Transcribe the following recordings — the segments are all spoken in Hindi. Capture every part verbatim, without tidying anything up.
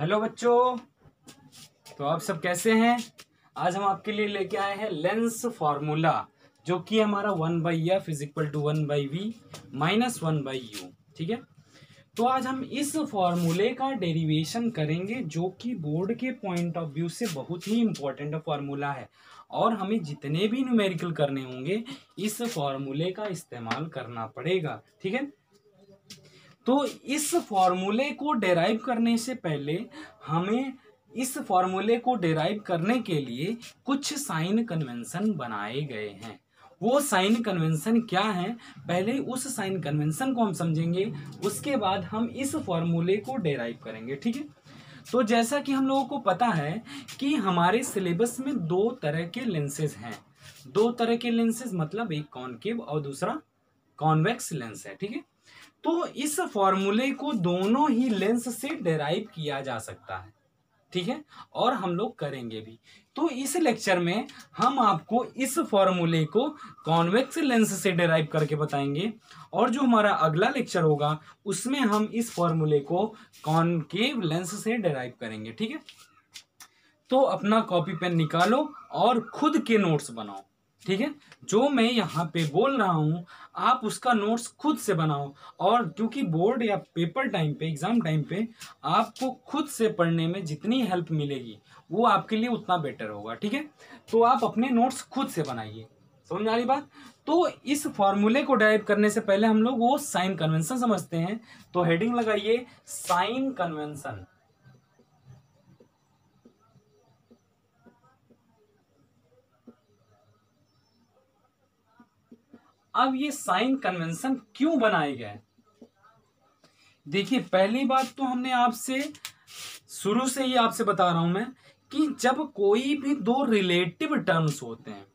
हेलो बच्चों, तो आप सब कैसे हैं। आज हम आपके लिए लेके आए हैं लेंस फार्मूला, जो कि हमारा one by F is equal to one by we minus one by you. ठीक है, तो आज हम इस फार्मूले का डेरिवेशन करेंगे, जो कि बोर्ड के पॉइंट ऑफ व्यू से बहुत ही इम्पोर्टेंट फार्मूला है और हमें जितने भी न्यूमेरिकल करने होंगे इस फार्मूले का इस्तेमाल करना पड़ेगा। ठीक है, तो इस फॉर्मूले को डेराइव करने से पहले हमें इस फॉर्मूले को डेराइव करने के लिए कुछ साइन कन्वेंशन बनाए गए हैं। वो साइन कन्वेंशन क्या हैं, पहले उस साइन कन्वेंशन को हम समझेंगे, उसके बाद हम इस फॉर्मूले को डेराइव करेंगे। ठीक है, तो जैसा कि हम लोगों को पता है कि हमारे सिलेबस में दो तरह के लेंसेज हैं। दो तरह के लेंसेज मतलब एक कॉन्केव और दूसरा कॉन्वेक्स लेंस है। ठीक है, तो इस फॉर्मूले को दोनों ही लेंस से डेराइव किया जा सकता है। ठीक है, और हम लोग करेंगे भी। तो इस लेक्चर में हम आपको इस फॉर्मूले को कॉन्वेक्स लेंस से डेराइव करके बताएंगे, और जो हमारा अगला लेक्चर होगा उसमें हम इस फॉर्मूले को कॉनकेव लेंस से डेराइव करेंगे। ठीक है, तो अपना कॉपी पेन निकालो और खुद के नोट्स बनाओ। ठीक है, जो मैं यहाँ पे बोल रहा हूँ आप उसका नोट्स खुद से बनाओ, और क्योंकि बोर्ड या पेपर टाइम पे, एग्ज़ाम टाइम पे आपको खुद से पढ़ने में जितनी हेल्प मिलेगी वो आपके लिए उतना बेटर होगा। ठीक है, तो आप अपने नोट्स खुद से बनाइए। समझ आ रही बात। तो इस फॉर्मूले को डेराइव करने से पहले हम लोग वो साइन कन्वेंशन समझते हैं। तो हेडिंग लगाइए, साइन कन्वेंशन। अब ये साइन कन्वेंशन क्यों बनाए गए, देखिए। पहली बात तो हमने आपसे शुरू से ही आपसे बता रहा हूं मैं कि जब कोई भी दो रिलेटिव टर्म्स होते हैं,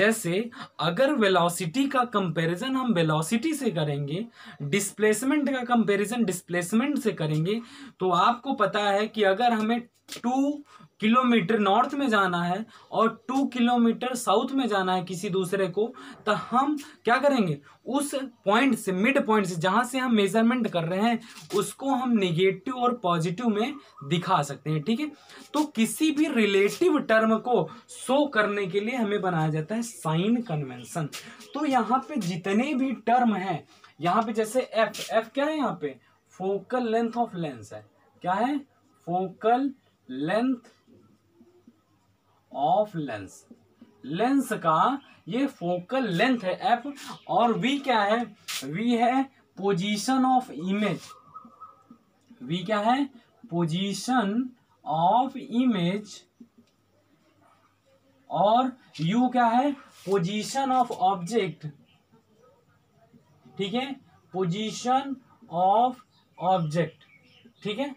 जैसे अगर वेलोसिटी का कंपैरिजन हम वेलोसिटी से करेंगे, डिस्प्लेसमेंट का कंपैरिजन डिस्प्लेसमेंट से करेंगे, तो आपको पता है कि अगर हमें टू किलोमीटर नॉर्थ में जाना है और टू किलोमीटर साउथ में जाना है किसी दूसरे को, तो हम क्या करेंगे, उस पॉइंट से, मिड पॉइंट से, जहाँ से हम मेजरमेंट कर रहे हैं, उसको हम नेगेटिव और पॉजिटिव में दिखा सकते हैं। ठीक है, तो किसी भी रिलेटिव टर्म को शो करने के लिए हमें बनाया जाता है साइन कन्वेंशन। तो यहाँ पे जितने भी टर्म हैं, यहाँ पे जैसे एफ, एफ क्या है, यहाँ पे फोकल लेंथ ऑफ लेंस है। क्या है? Focal length of lens. Lens का ये फोकल लेंथ है एफ, और वी क्या है, वी है पोजीशन ऑफ इमेज। वी क्या है? Position of image. और यू क्या है? Position of object. ठीक है, पोजीशन ऑफ ऑब्जेक्ट। ठीक है,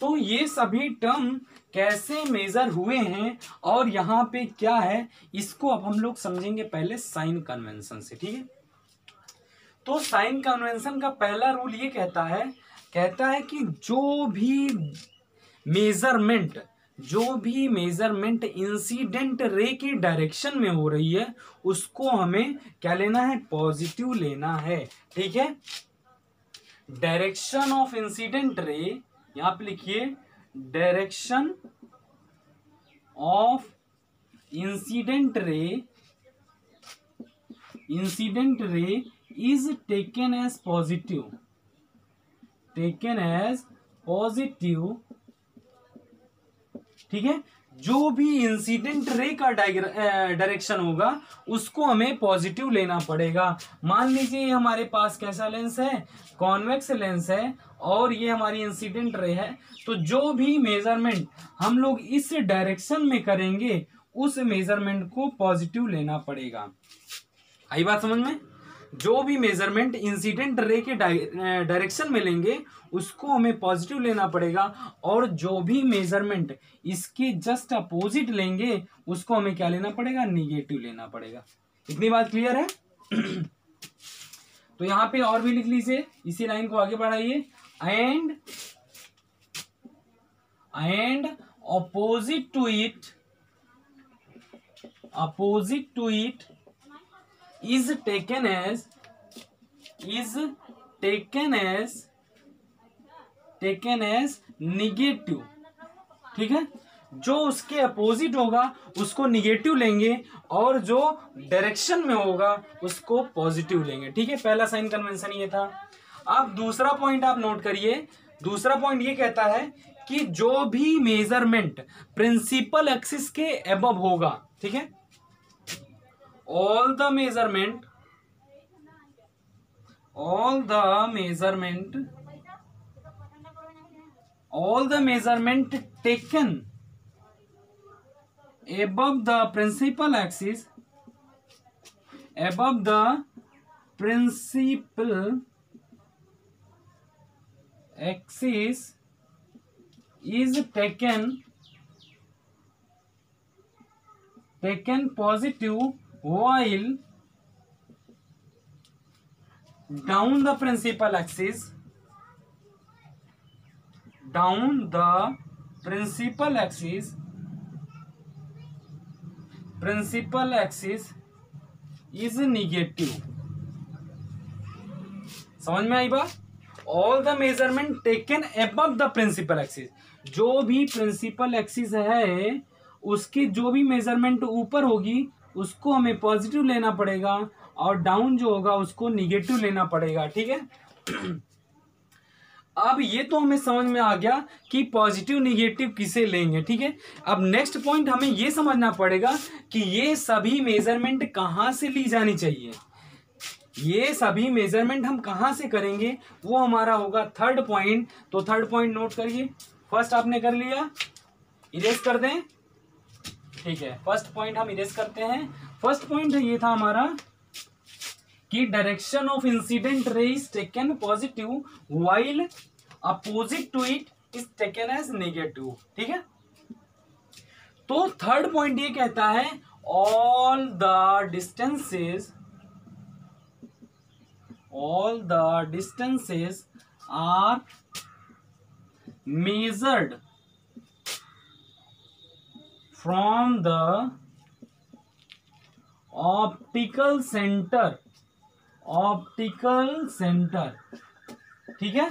तो ये सभी टर्म कैसे मेजर हुए हैं और यहाँ पे क्या है, इसको अब हम लोग समझेंगे पहले साइन कन्वेंशन से। ठीक है, तो साइन कन्वेंशन का पहला रूल ये कहता है कहता है कि जो भी मेजरमेंट जो भी मेजरमेंट इंसिडेंट रे के डायरेक्शन में हो रही है उसको हमें क्या लेना है, पॉजिटिव लेना है। ठीक है, डायरेक्शन ऑफ इंसिडेंट रे, यहाँ पे लिखिए direction of incident ray incident ray is taken as positive taken as positive ठीक है, जो भी इंसिडेंट रे का डायरेक्शन होगा उसको हमें पॉजिटिव लेना पड़ेगा। मान लीजिए हमारे पास कैसा लेंस है, कॉन्वेक्स लेंस है, और ये हमारी इंसिडेंट रे है, तो जो भी मेजरमेंट हम लोग इस डायरेक्शन में करेंगे उस मेजरमेंट को पॉजिटिव लेना पड़ेगा। आई बात समझ में? जो भी मेजरमेंट इंसिडेंट रे के डायरेक्शन में लेंगे उसको हमें पॉजिटिव लेना पड़ेगा, और जो भी मेजरमेंट इसके जस्ट अपोजिट लेंगे उसको हमें क्या लेना पड़ेगा, नेगेटिव लेना पड़ेगा। इतनी बात क्लियर है? तो यहाँ पे और भी लिख लीजिए, इसी लाइन को आगे बढ़ाइए। And and opposite to it opposite to it is taken as is taken as taken as negative, ठीक है। जो उसके अपोजिट होगा उसको निगेटिव लेंगे और जो डायरेक्शन में होगा उसको पॉजिटिव लेंगे, ठीक है। पहला साइन कन्वेंशन ये था। अब दूसरा पॉइंट आप नोट करिए। दूसरा पॉइंट ये कहता है कि जो भी मेजरमेंट प्रिंसिपल एक्सिस के अबव होगा, ठीक है, all the measurement all the measurement all the measurement taken above the principal axis above the principal axis is taken taken positive while down the principal axis down the principal axis principal axis is negative. समझ में आई बात। All the measurement taken above the principal axis, जो भी प्रिंसिपल एक्सिस है उसकी जो भी मेजरमेंट ऊपर होगी उसको हमें पॉजिटिव लेना पड़ेगा और डाउन जो होगा उसको निगेटिव लेना पड़ेगा, ठीक है। अब ये तो हमें समझ में आ गया कि पॉजिटिव निगेटिव किसे लेंगे, ठीक है। अब नेक्स्ट पॉइंट हमें ये समझना पड़ेगा कि ये सभी मेजरमेंट कहाँ से ली जानी चाहिए। ये सभी मेजरमेंट हम कहाँ से करेंगे, वो हमारा होगा थर्ड पॉइंट। तो थर्ड पॉइंट नोट करिए। फर्स्ट आपने कर लिया, इरेज कर दें, ठीक है। फर्स्ट पॉइंट हम इरेज करते हैं। फर्स्ट पॉइंट ये था हमारा कि direction of incident ray is taken positive while opposite to it is taken as negative, ठीक है। तो थर्ड पॉइंट ये कहता है all the distances all the distances are measured from the optical centre optical centre, ठीक है।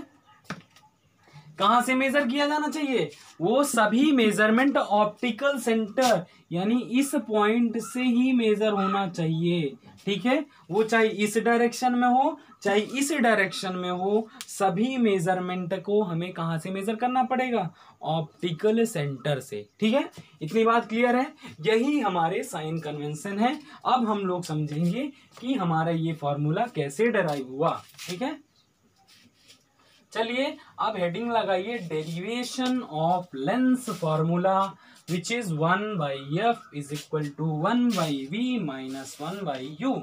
कहां से मेजर किया जाना चाहिए? वो सभी मेजरमेंट ऑप्टिकल सेंटर यानी इस पॉइंट से ही मेजर होना चाहिए, ठीक है। वो चाहे इस डायरेक्शन में हो चाहे इस डायरेक्शन में हो, सभी मेजरमेंट को हमें कहां से मेजर करना पड़ेगा? ऑप्टिकल सेंटर से, ठीक है। इतनी बात क्लियर है। यही हमारे साइन कन्वेंशन है। अब हम लोग समझेंगे कि हमारा ये फॉर्मूला कैसे डराइव हुआ, ठीक है। चलिए अब हेडिंग लगाइए, derivation of lens formula which is one by F is equal to one by we minus one by you,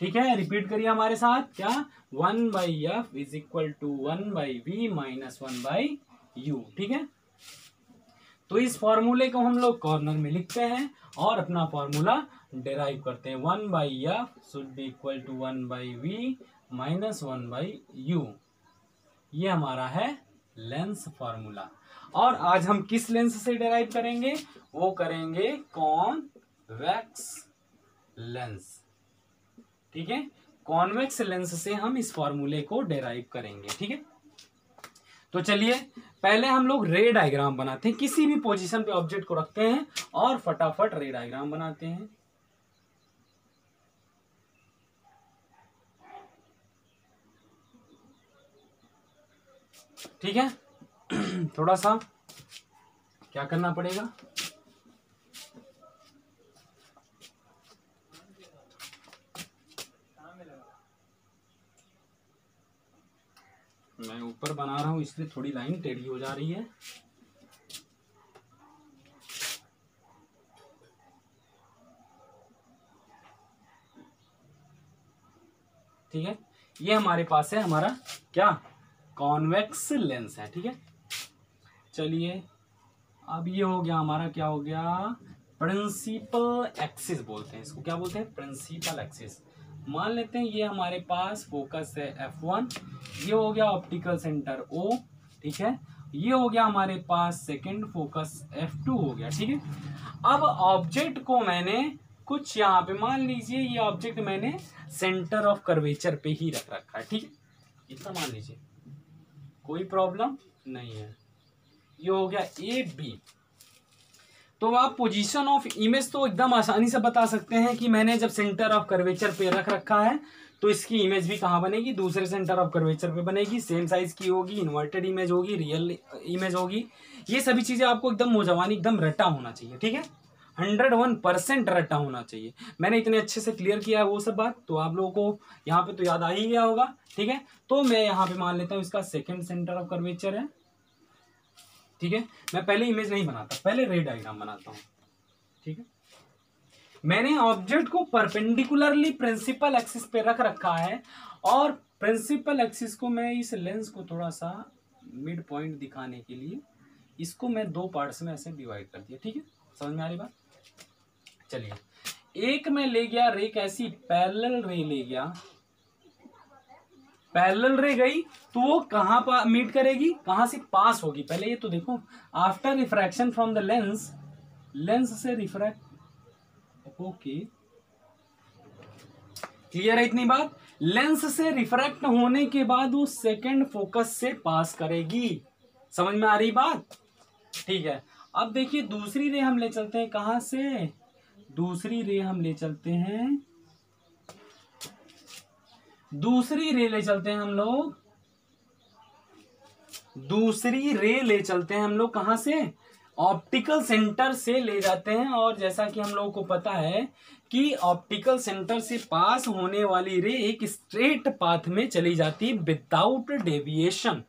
ठीक है। रिपीट करिए हमारे साथ, क्या? One by F is equal to one by we minus one by you, ठीक है। तो इस फॉर्मूले को हम लोग कॉर्नर में लिखते हैं और अपना फॉर्मूला डेराइव करते हैं। One by f should be equal to one by we minus one by u. ये हमारा है लेंस फार्मूला। और आज हम किस लेंस से डेराइव करेंगे? वो करेंगे कॉन्वेक्स लेंस, ठीक है। कॉन्वेक्स लेंस से हम इस फॉर्मूले को डेराइव करेंगे, ठीक है। तो चलिए पहले हम लोग रे डायग्राम बनाते हैं। किसी भी पोजीशन पे ऑब्जेक्ट को रखते हैं और फटाफट रे डायग्राम बनाते हैं। ठीक है। थोड़ा सा क्या करना पड़ेगा, मैं ऊपर बना रहा हूं इसलिए थोड़ी लाइन टेढ़ी हो जा रही है। ठीक है। ये हमारे पास है हमारा क्या? कॉन्वेक्स लेंस है, ठीक है। चलिए अब ये हो गया हमारा, क्या हो गया? प्रिंसिपल एक्सिस बोलते हैं इसको। क्या बोलते हैं? Principal axis. मान लेते हैं ये हमारे पास फोकस है एफ वन, ये हो गया ऑप्टिकल सेंटर ओ, ठीक है। ये हो गया हमारे पास सेकंड फोकस एफ टू हो गया, ठीक है। अब ऑब्जेक्ट को मैंने कुछ यहाँ पे, मान लीजिए ये ऑब्जेक्ट मैंने सेंटर ऑफ कर्वेचर पे ही रख रखा है, ठीक है। इतना मान लीजिए कोई प्रॉब्लम नहीं है। ये हो गया ए बी। तो आप पोजीशन ऑफ इमेज तो एकदम आसानी से बता सकते हैं कि मैंने जब सेंटर ऑफ कर्वेचर पे रख रखा है तो इसकी इमेज भी कहाँ बनेगी, दूसरे सेंटर ऑफ कर्वेचर पे बनेगी, सेम साइज की होगी, इन्वर्टेड इमेज होगी, रियल इमेज होगी। ये सभी चीज़ें आपको एकदम मोजवानी एकदम रटा होना चाहिए, ठीक है, हंड्रेड वन परसेंट रटा होना चाहिए। मैंने इतने अच्छे से क्लियर किया है वो सब बात, तो आप लोगों को यहाँ पे तो याद आ ही गया होगा, ठीक है। तो मैं यहाँ पे मान लेता हूँ इसका सेकंड सेंटर ऑफ कर्वेचर है, ठीक है। मैं पहले इमेज नहीं बनाता, पहले रे डायग्राम बनाता हूँ, ठीक है। मैंने ऑब्जेक्ट को परपेंडिकुलरली प्रिंसिपल एक्सिस पे रख रखा है और प्रिंसिपल एक्सिस को मैं इस लेंस को थोड़ा सा मिड पॉइंट दिखाने के लिए इसको मैं दो पार्ट्स में ऐसे डिवाइड कर दिया, ठीक है, समझ में आ रही बात। चलिए, एक में ले गया रे, कैसी पैरेलल रे ले गया, पैरेलल रे गई तो वो कहाँ पर मीट करेगी, कहाँ से पास होगी, पहले ये तो देखो। After refraction from the lens, lens से रिफ्रैक्ट, ओके, क्लियर है इतनी बात। लेंस से रिफ्रैक्ट होने के बाद वो सेकंड फोकस से पास करेगी, समझ में आ रही बात, ठीक है। अब देखिए दूसरी रे हम ले चलते हैं कहां से, दूसरी रे हम ले चलते हैं, दूसरी रे ले चलते हैं हम लोग, दूसरी रे ले चलते हैं हम लोग कहां से, ऑप्टिकल सेंटर से ले जाते हैं। और जैसा कि हम लोगों को पता है कि ऑप्टिकल सेंटर से पास होने वाली रे एक स्ट्रेट पाथ में चली जाती है विदाउट डेविएशन,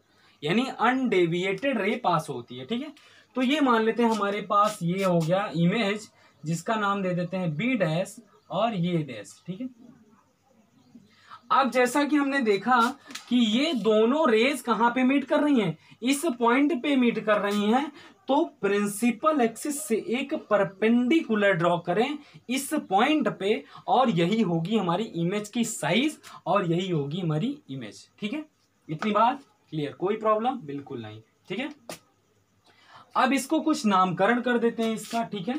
यानी अनडेविएटेड रे पास होती है, ठीक है। तो ये मान लेते हैं हमारे पास ये हो गया इमेज, जिसका नाम दे देते हैं बी डैश और ये डैश, ठीक है। अब जैसा कि हमने देखा कि ये दोनों रेज कहाँ पे मीट कर रही हैं, इस पॉइंट पे मीट कर रही हैं, तो प्रिंसिपल एक्सिस से एक परपेंडिकुलर ड्रॉ करें इस पॉइंट पे, और यही होगी हमारी इमेज की साइज और यही होगी हमारी इमेज, ठीक है। इतनी बात क्लियर, कोई प्रॉब्लम बिल्कुल नहीं, ठीक है। अब इसको कुछ नामकरण कर देते हैं इसका, ठीक है।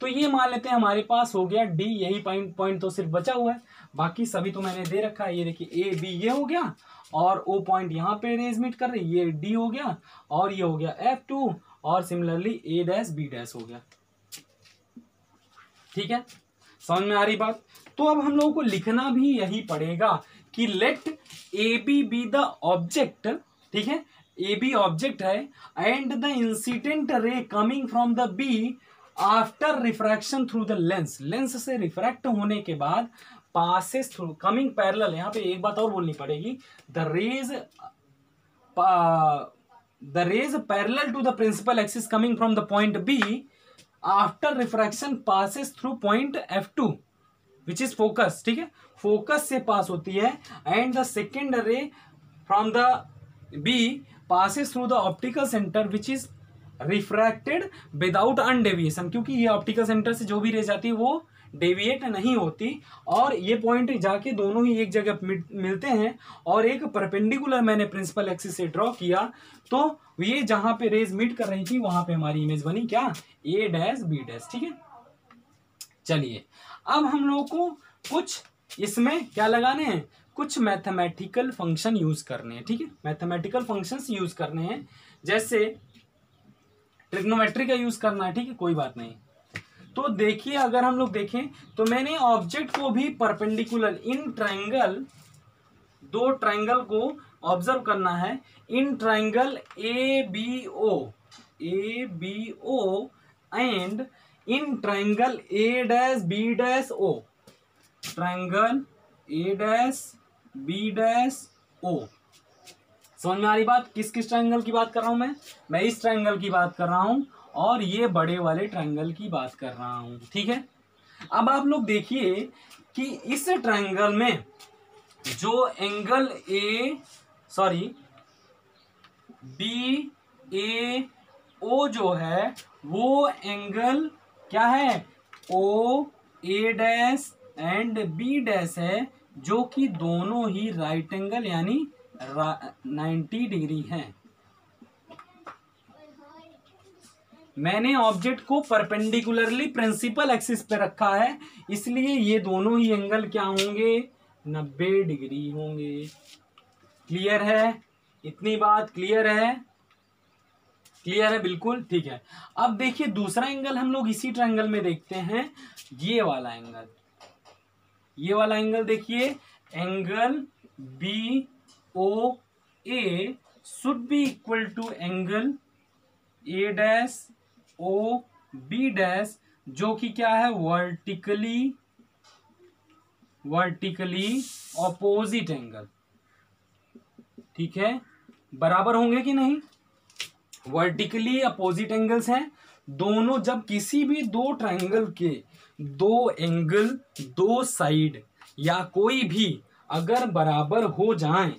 तो ये मान लेते हैं हमारे पास हो गया डी, यही पॉइंट पॉइंट तो सिर्फ बचा हुआ है, बाकी सभी तो मैंने दे रखा है। ये देखिए ए बी ये हो गया और ओ पॉइंट यहाँ पे रेज मीट कर रही है, ये डी हो गया और ये हो गया एफ टू और similarly A dash B dash हो गया, ठीक है, समझ में आ रही बात। तो अब हम लोगों को लिखना भी यही पड़ेगा कि let A B be the object, ठीक है, ए बी ऑब्जेक्ट है, and the incident ray coming from the B after refraction through the lens, lens से रिफ्रैक्ट होने के बाद पासेस थ्रू कमिंग पैरेलल, यहाँ पे एक बात और बोलनी पड़ेगी, the rays the rays parallel to the principal axis coming from the point B after refraction passes through point F two which is focus, ठीक है, focus से pass होती है, and the second ray from the B passes through the optical center which is refracted without undeviation, क्योंकि ये optical center से जो भी रे जाती है वो डेविएट नहीं होती और ये पॉइंट जाके दोनों ही एक जगह मिलते हैं और एक परपेंडिकुलर मैंने प्रिंसिपल एक्सिस से ड्रॉ किया, तो ये जहां पे रेज मीट कर रही थी वहां पे हमारी इमेज बनी क्या, ए डैश बी डैश, ठीक है। चलिए, अब हम लोगों को कुछ इसमें क्या लगाने हैं, कुछ मैथमेटिकल फंक्शन यूज करने हैं, ठीक है, मैथमेटिकल फंक्शंस यूज करने हैं, जैसे ट्रिग्नोमेट्री का यूज करना है, ठीक है, कोई बात नहीं। तो देखिए, अगर हम लोग देखें तो मैंने ऑब्जेक्ट को भी परपेंडिकुलर इन ट्रायंगल, दो ट्रायंगल को ऑब्जर्व करना है, in triangle A B O, A B O and in triangle A dash B dash O, triangle A dash B dash O, समझ में आ रही बात। किस किस ट्रायंगल की बात कर रहा हूँ मैं मैं इस ट्रायंगल की बात कर रहा हूँ और ये बड़े वाले ट्रायंगल की बात कर रहा हूँ, ठीक है। अब आप लोग देखिए कि इस ट्रायंगल में जो angle A sorry B A O जो है वो एंगल क्या है, O A dash and B dash है, जो कि दोनों ही राइट एंगल यानी नाइन्टी डिग्री हैं। मैंने ऑब्जेक्ट को परपेंडिकुलरली प्रिंसिपल एक्सिस पे रखा है, इसलिए ये दोनों ही एंगल क्या होंगे, नब्बे डिग्री होंगे, क्लियर है। इतनी बात क्लियर है, क्लियर है बिल्कुल ठीक है। अब देखिए दूसरा एंगल हम लोग इसी ट्रायंगल में देखते हैं, ये वाला एंगल, ये वाला एंगल देखिए, angle B O A should be equal to angle A dash O B dash, जो कि क्या है वर्टिकली वर्टिकली ऑपोजिट एंगल, ठीक है, बराबर होंगे कि नहीं, वर्टिकली अपोजिट एंगल्स हैं दोनों। जब किसी भी दो ट्रायंगल के दो एंगल, दो साइड या कोई भी अगर बराबर हो जाएं,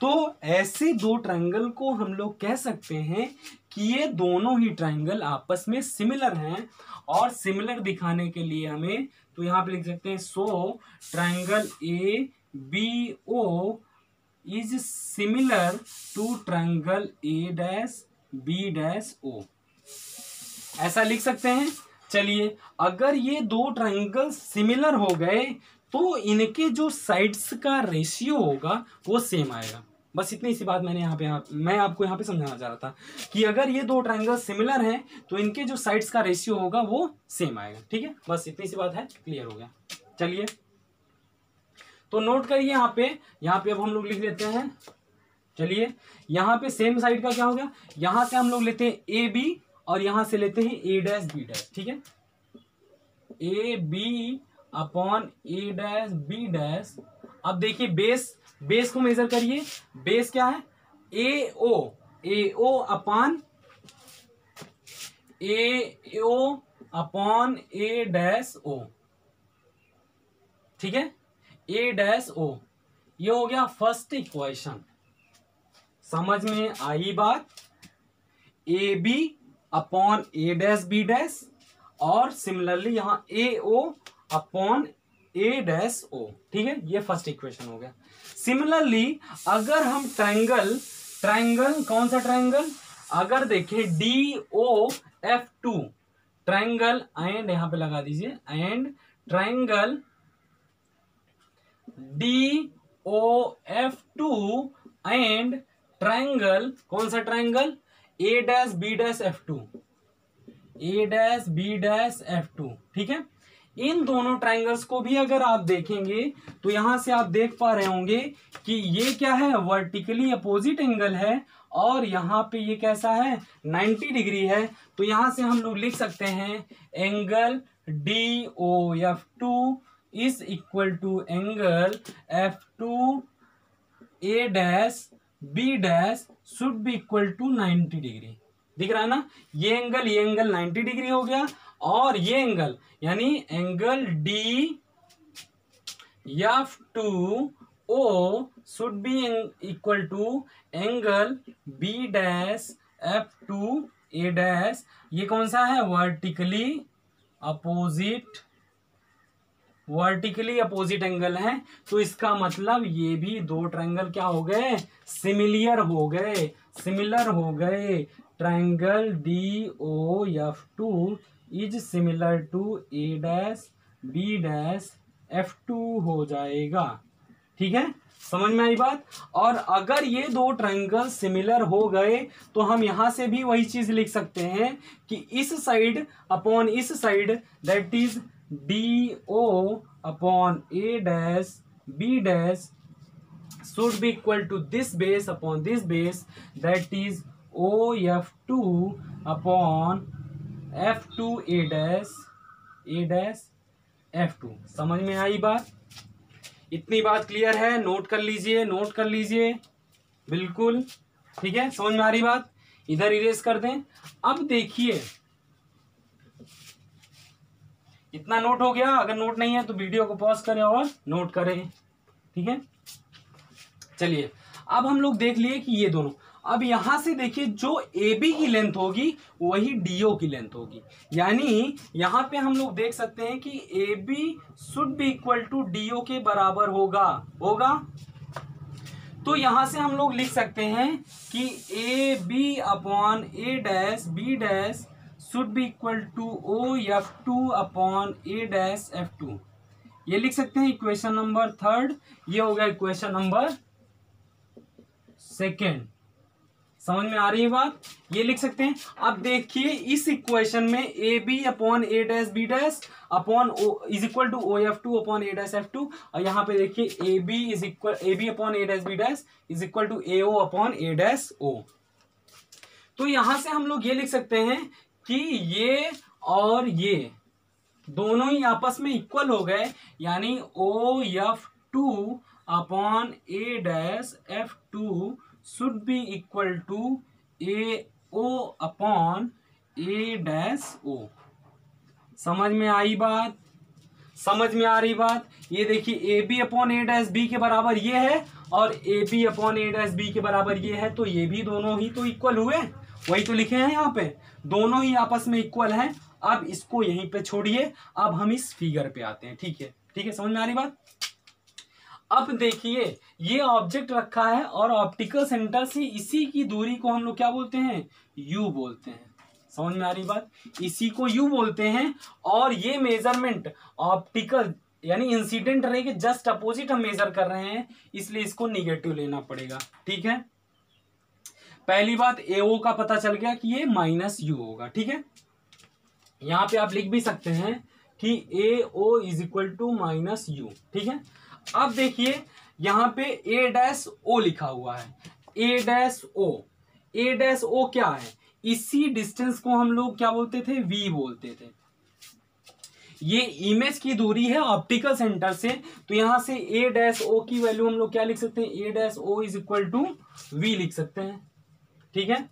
तो ऐसे दो ट्रायंगल को हम लोग कह सकते हैं कि ये दोनों ही ट्रायंगल आपस में सिमिलर हैं। और सिमिलर दिखाने के लिए हमें तो यहाँ पे लिख सकते हैं so triangle A B O is similar to triangle A dash B dash O, ऐसा लिख सकते हैं। चलिए अगर ये दो ट्रायंगल सिमिलर हो गए तो इनके जो साइड्स का रेशियो होगा वो सेम आएगा। बस इतनी सी बात मैंने यहाँ पे आप, मैं आपको यहाँ पे समझाना चाह रहा था कि अगर ये दो ट्रायंगल सिमिलर हैं तो इनके जो साइड्स का रेशियो होगा वो सेम आएगा, ठीक है, बस इतनी सी बात है, क्लियर हो गया। चलिए तो नोट करिए यहाँ पे, यहाँ पे अब हम लोग लिख लेते हैं, चलिए यहाँ पे सेम साइड का क्या हो गया, यहाँ से हम लोग लेते हैं ए बी और यहाँ से लेते हैं ए डैश बी डैश, ठीक है, A B upon A dash B dash. अब देखिए बेस, बेस को मेजर करिए, बेस क्या है A O, A O upon A O upon A dash O, ठीक है, ए डैश ओ, ये हो गया फर्स्ट इक्वेशन, समझ में आई बात, A B upon A dash B dash और सिमिलरली यहाँ A O upon A dash O, ठीक है, ये फर्स्ट इक्वेशन हो गया। सिमिलरली अगर हम ट्रायंगल, ट्रायंगल कौन सा ट्रायंगल, अगर देखें D O F two triangle and यहां पे लगा दीजिए and triangle D O F two and triangle कौन सा triangle A dash B dash F two, A dash B dash F two, ठीक है, इन दोनों ट्रायंगल्स को भी अगर आप देखेंगे तो यहां से आप देख पा रहे होंगे कि ये क्या है वर्टिकली अपोजिट एंगल है और यहाँ पे ये कैसा है नब्बे डिग्री है। तो यहाँ से हम लोग लिख सकते हैं angle D O F two is equal to angle F two A dash B dash should be equal to नब्बे डिग्री, दिख रहा है ना, ये एंगल, ये एंगल नब्बे डिग्री हो गया और ये एंगल यानी angle D F two O should be equal to angle B dash F two A dash, ये कौन सा है vertically opposite, vertically opposite angle है। तो इसका मतलब ये भी दो ट्रायंगल क्या हो गए सिमिलियर हो गए, सिमिलर हो गए, triangle D O F two is similar to A dash B dash F two हो जाएगा, ठीक है, समझ में आई बात। और अगर ये दो ट्रायंगल सिमिलर हो गए तो हम यहाँ से भी वही चीज़ लिख सकते हैं कि इस साइड अपॉन इस side that is D O upon A dash B dash should be equal to this base upon this base that is O F two upon F two A dash A dash F two, समझ में आई बात, इतनी बात क्लियर है, नोट कर लीजिए, नोट कर लीजिए बिल्कुल, ठीक है, समझ में आ रही बात, इधर इरेज कर दें। अब देखिए इतना नोट हो गया, अगर नोट नहीं है तो वीडियो को पॉज करें और नोट करें, ठीक है। चलिए अब हम लोग देख लिए कि ये दोनों, अब यहाँ से देखिए जो ए बी की लेंथ होगी वही डी ओ की लेंथ होगी, यानी यहाँ पे हम लोग देख सकते हैं कि A B should be equal to D O के बराबर होगा, होगा तो यहाँ से हम लोग लिख सकते हैं कि A B upon A dash B dash should be equal to O F two upon A dash F two, ये लिख सकते हैं इक्वेशन नंबर थर्ड, ये होगा इक्वेशन नंबर सेकेंड, समझ में आ रही है बात, ये लिख सकते हैं। अब देखिए इस इक्वेशन में A B upon A dash B dash upon O is equal to O F two upon A dash F two, और यहाँ पे देखिए A B is equal A B upon A dash B dash is equal to A O upon A dash O. तो यहाँ से हम लोग ये लिख सकते हैं कि ये और ये दोनों ही आपस में इक्वल हो गए, यानी O F two upon A dash F two should be equal to A O upon A dash O। समझ में आई बात, समझ में आ रही बात। ये देखिए A B अपॉन A डैश B के बराबर ये है और A B अपॉन A डैश B के बराबर ये है, तो ये भी दोनों ही तो इक्वल हुए, वही तो लिखे हैं यहाँ पे, दोनों ही आपस में इक्वल हैं। अब इसको यहीं पे छोड़िए, अब हम इस फिगर पे आते हैं, ठीक है ठीक है, समझ में आ रही बात। अब देखिए ये ऑब्जेक्ट रखा है और ऑप्टिकल सेंटर से इसी की दूरी को हम लोग क्या बोलते हैं, यू बोलते हैं, समझ में आ रही बात, इसी को यू बोलते हैं। और ये मेजरमेंट ऑप्टिकल यानी इंसिडेंट रे के जस्ट अपोजिट हम मेजर कर रहे हैं, इसलिए इसको निगेटिव लेना पड़ेगा, ठीक है। पहली बात एओ का पता चल गया कि ये माइनस यू होगा, ठीक है। यहाँ पे आप लिख भी सकते हैं कि AO is equal to minus u, ठीक है। अब देखिए यहाँ पे ए डैश ओ लिखा हुआ है, ए डैश ओ, ए डैश ओ क्या है, इसी डिस्टेंस को हम लोग क्या बोलते थे, वी बोलते थे। ये इमेज की दूरी है ऑप्टिकल सेंटर से, तो यहाँ से ए डैश ओ की वैल्यू हम लोग क्या लिख सकते हैं, A dash O is equal to v लिख सकते हैं, ठीक है।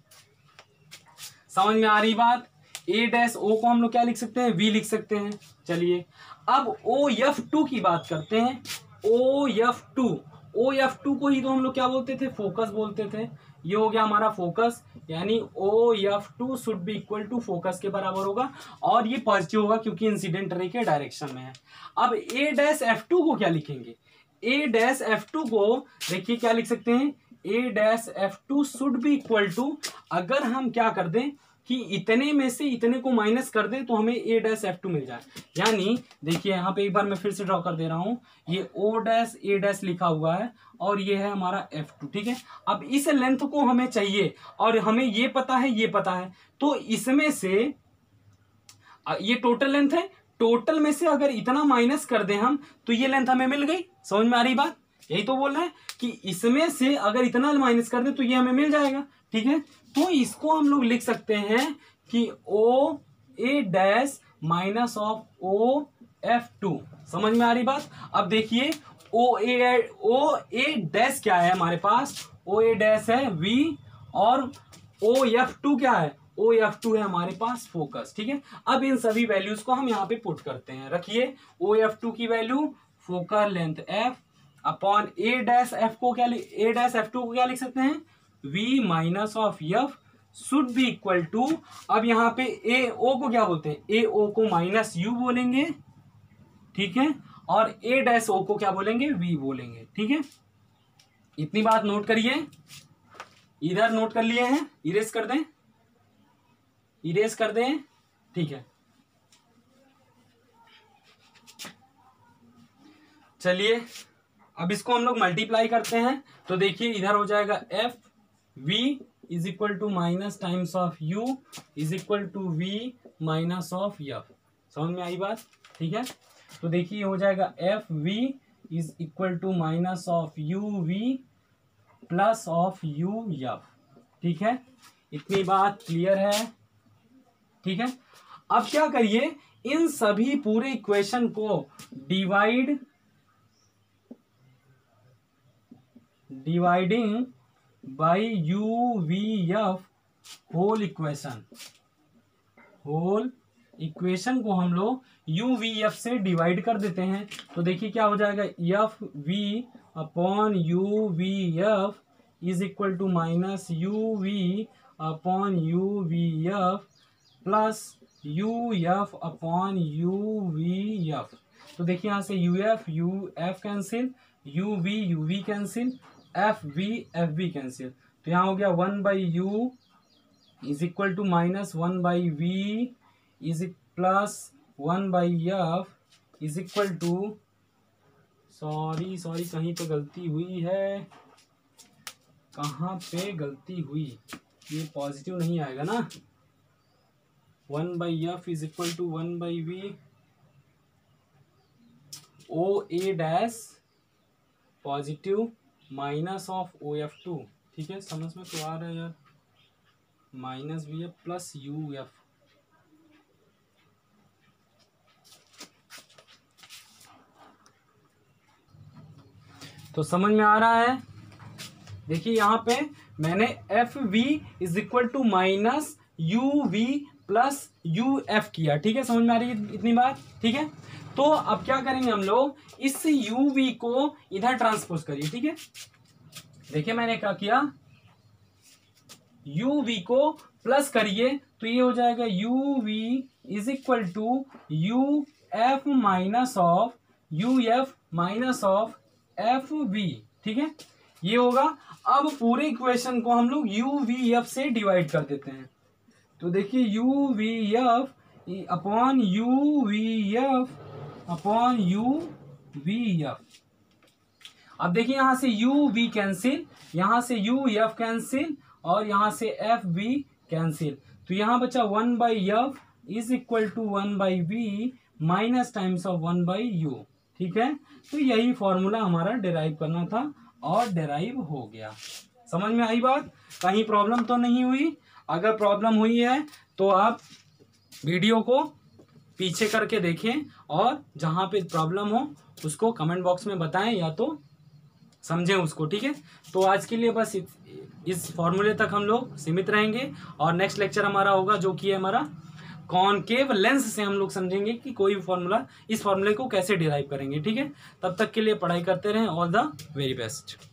समझ में आ रही बात, ए डैश ओ को हम लोग क्या लिख सकते हैं, वी लिख सकते हैं। चलिए अब ओ एफ टू की बात करते हैं। O F two, O F two को ही तो हम लोग क्या बोलते थे, फोकस बोलते थे। ये हो गया हमारा फोकस, यानी O F two should be equal to focus के बराबर होगा, और ये पॉजिटिव होगा क्योंकि इंसिडेंट रे के डायरेक्शन में है। अब ए डैश एफ टू को क्या लिखेंगे, ए डैश एफ टू को देखिए क्या लिख सकते हैं, A dash F two should be equal to, अगर हम क्या कर दें कि इतने में से इतने को माइनस कर दें तो हमें ए डैश एफ टू मिल जाए। यानी देखिए यहाँ पे एक बार मैं फिर से ड्रॉ कर दे रहा हूँ, ये ओ डैश ए डैश लिखा हुआ है और ये है हमारा एफ टू, ठीक है। अब इस लेंथ को हमें चाहिए और हमें ये पता है, ये पता है, तो इसमें से ये टोटल लेंथ है, टोटल में से अगर इतना माइनस कर दें हम तो ये लेंथ हमें मिल गई। समझ में आ रही बात, यही तो बोल रहा है कि इसमें से अगर इतना माइनस कर दें तो ये हमें मिल जाएगा, ठीक है। तो इसको हम लोग लिख सकते हैं कि O A dash minus of O F two, समझ में आ रही बात। अब देखिए ओ ए ओ ए डैश क्या है हमारे पास, ओ ए डैश है वी, और ओ एफ टू क्या है, ओ एफ टू है हमारे पास फोकस, ठीक है। अब इन सभी वैल्यूज को हम यहाँ पे पुट करते हैं। रखिए ओ एफ टू की value focal length F upon A dash F को क्या, ए डैश एफ टू को क्या लिख सकते हैं, v minus of f should be equal to, अब यहाँ पे ए ओ को क्या बोलते हैं, ए ओ को माइनस यू बोलेंगे, ठीक है, और ए डैश ओ को क्या बोलेंगे, v बोलेंगे, ठीक है। इतनी बात नोट करिए, इधर नोट कर लिए हैं, इरेज कर दें, इरेज कर दें, ठीक है। चलिए अब इसको हम लोग मल्टीप्लाई करते हैं, तो देखिए इधर हो जाएगा f v is equal to minus times of u is equal to v minus of f, समझ में आई बात, ठीक है। तो देखिए हो जाएगा f v is equal to minus of u v plus of u f, ठीक है। इतनी बात क्लियर है, ठीक है। अब क्या करिए, इन सभी पूरे इक्वेशन को divide dividing by u v f whole equation, whole equation को हम लोग यू वी एफ से डिवाइड कर देते हैं। तो देखिए क्या हो जाएगा, f v upon u v f is equal to minus u v upon u v f plus u f upon u v f. तो देखिए यहाँ से u f u f cancel, u v u v cancel, f v F v cancel, तो यहाँ हो गया one by u is equal to minus one by v is plus one by F is equal to, sorry sorry कहीं पे गलती हुई है, कहाँ पे गलती हुई, ये पॉजिटिव नहीं आएगा ना। One by F is equal to one by v, O A dash positive minus of O F two, ठीक है, समझ में तो आ रहा है यार, minus b f plus u f. तो समझ में आ रहा है, देखिए यहाँ पे मैंने f v is equal to minus u v plus u f किया, ठीक है, समझ में आ रही है इतनी बात, ठीक है। तो अब क्या करेंगे हम लोग, इस यू वी को इधर ट्रांसपोज करिए, ठीक है। देखिए मैंने क्या किया, यू वी को प्लस करिए तो ये हो जाएगा u v is equal to u f minus of u f minus of f v, ठीक है, ये होगा। अब पूरे इक्वेशन को हम लोग यू वी एफ से डिवाइड कर देते हैं। तो देखिए u v f upon u v f upon u v f. अब देखिए यहाँ से यू वी कैंसिल, यहाँ से यू एफ कैंसिल और यहाँ से एफ वी कैंसिल, तो यहाँ बचा one by F is equal to one by we minus times of one by you, ठीक है। तो यही फॉर्मूला हमारा डेराइव करना था और डेराइव हो गया। समझ में आई बात, कहीं प्रॉब्लम तो नहीं हुई। अगर प्रॉब्लम हुई है तो आप वीडियो को पीछे करके देखें और जहाँ पे प्रॉब्लम हो उसको कमेंट बॉक्स में बताएं या तो समझें उसको, ठीक है। तो आज के लिए बस इस फॉर्मूले तक हम लोग सीमित रहेंगे और नेक्स्ट लेक्चर हमारा होगा जो कि है हमारा कॉनकेव लेंस से हम लोग समझेंगे कि कोई भी फॉर्मूला, इस फॉर्मूले को कैसे डिराइव करेंगे, ठीक है। तब तक के लिए पढ़ाई करते रहें, ऑल द वेरी बेस्ट।